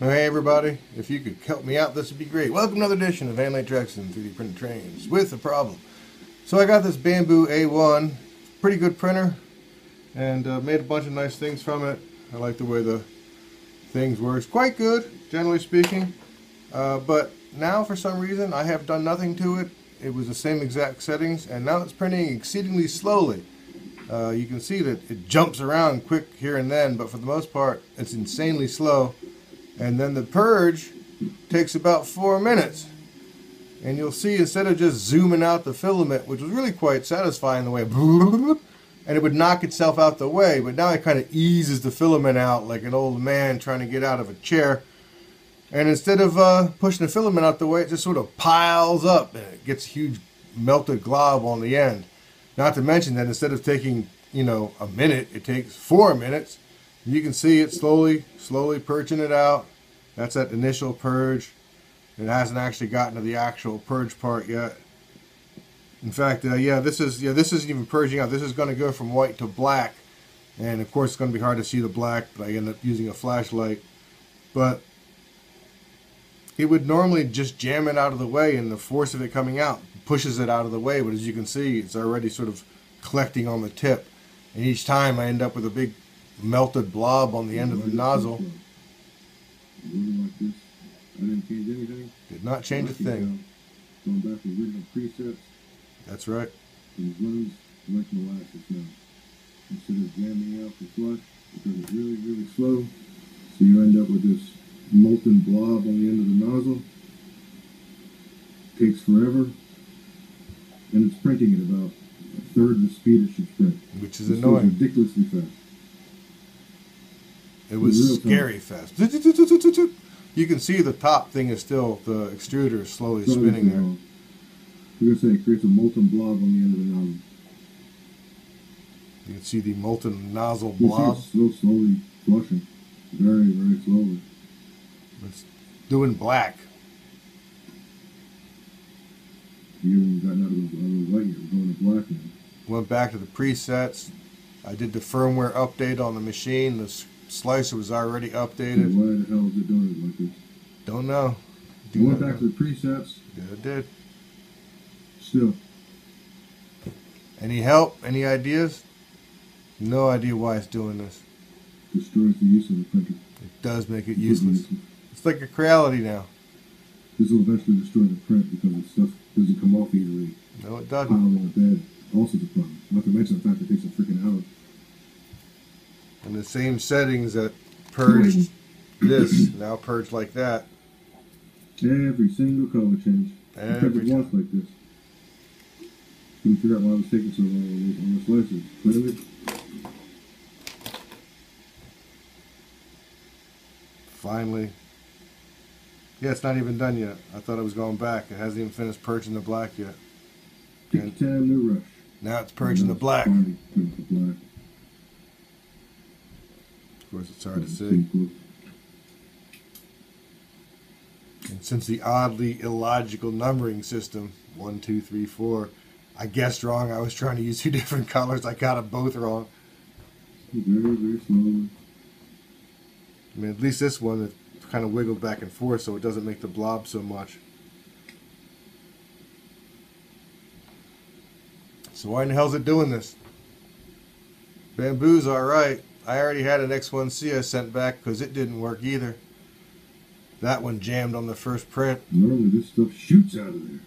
Hey everybody, if you could help me out, this would be great. Welcome to another edition of Handlaid Tracks and 3D Printed Trains with a problem. So I got this Bambu A1, pretty good printer, and made a bunch of nice things from it. I like the way the things works, quite good, generally speaking. But now for some reason I have done nothing to it. It was the same exact settings, and now it's printing exceedingly slowly. You can see that it jumps around quick here and then, but for the most part it's insanely slow. And then the purge takes about 4 minutes, and you'll see instead of just zooming out the filament, which was really quite satisfying the way and it would knock itself out the way, but now it kind of eases the filament out like an old man trying to get out of a chair. And instead of pushing the filament out the way, it just sort of piles up and it gets a huge melted glob on the end. Not to mention that instead of taking, you know, a minute, it takes 4 minutes. You can see it slowly purging it out. That's that initial purge. It hasn't actually gotten to the actual purge part yet. In fact, this isn't even purging out. This is going to go from white to black, and of course it's going to be hard to see the black, but I end up using a flashlight. But it would normally just jam it out of the way, and the force of it coming out pushes it out of the way, but as you can see, it's already sort of collecting on the tip, and each time I end up with a big melted blob on the end of the nozzle. Did not change a thing. Going back to the original presets. That's right. It runs like molasses now. Instead of jamming out the flush, because it's really slow, so you end up with this molten blob on the end of the nozzle. It takes forever, and it's printing at about a third the speed it should print, which is annoying. Ridiculously fast. It was scary fast. You can see the top thing is still, the extruder is slowly spinning there. We're going to say it creates a molten blob on the end of the nozzle. You can see the molten nozzle blob. It's still slowly flushing. Very slowly. It's doing black. You haven't gotten out of the white yet. We're going to black now. Went back to the presets. I did the firmware update on the machine. The slicer was already updated. So why the hell is it doing it like this? Don't know. You went back to the presets. Yeah, it did. Still. Any help? Any ideas? No idea why it's doing this. Destroys the use of the printer. It does make it useless. It's like a Creality now. This will eventually destroy the print because the stuff doesn't come off easily. No, it doesn't. On the bed. Also the problem. Not to mention the fact that it takes a freaking hour. And the same settings that purged this now purge like that. Every single color change. Every time. Once like this. Couldn't figure out why I was taking so long on this license. Clearly. Finally. Yeah, it's not even done yet. I thought it was going back. It hasn't even finished purging the black yet. Take your time, no rush. Now it's purging the black. Of course, it's hard to see. And since the oddly illogical numbering system, 1, 2, 3, 4, I guessed wrong. I was trying to use two different colors. I got them both wrong. Very slowly. I mean, at least this one kind of wiggled back and forth, so it doesn't make the blob so much. So why in the hell is it doing this? Bambu's all right. I already had an X1C I sent back because it didn't work either. That one jammed on the first print. Normally this stuff shoots out of there.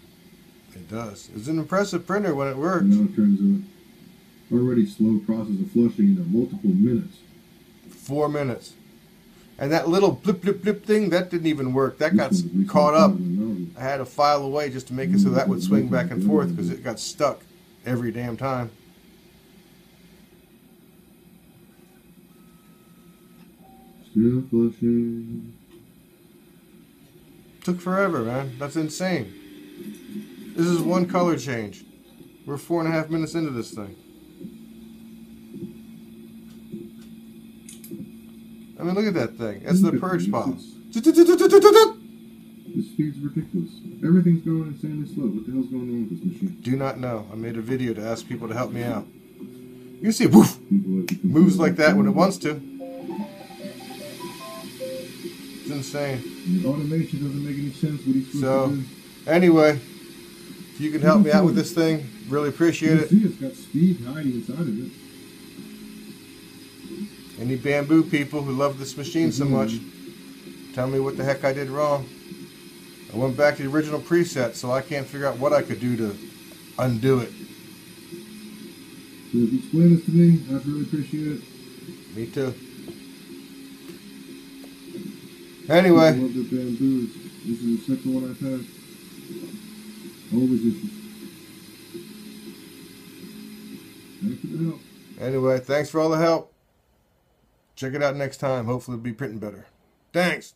It does. It's an impressive printer when it works. Now it turns an already slow process of flushing into multiple minutes. 4 minutes. And that little blip thing, that didn't even work. That got caught up. I had to file away just to make it so that would swing back and forth because it got stuck every damn time. Still flushing. Took forever, man. That's insane. This is one color change. We're 4.5 minutes into this thing. I mean, look at that thing. That's the purge pile. The speed's ridiculous. Everything's going insanely slow. What the hell's going on with this machine? Do not know. I made a video to ask people to help me out. You can see it woof, moves like that when it wants to. It's insane. The automation doesn't make any sense. What he's supposed to do. Anyway, if you can help me out with this thing, really appreciate it. See, it's got speed hiding inside of it. Any bamboo people who love this machine so much, tell me what the heck I did wrong. I went back to the original preset, so I can't figure out what I could do to undo it. So if you explain this to me, I'd really appreciate it. Me too. Anyway. I love the bamboos. This is the second one I've had. Always issues. Thanks for the help. Anyway, thanks for all the help. Check it out next time. Hopefully it'll be printing better. Thanks.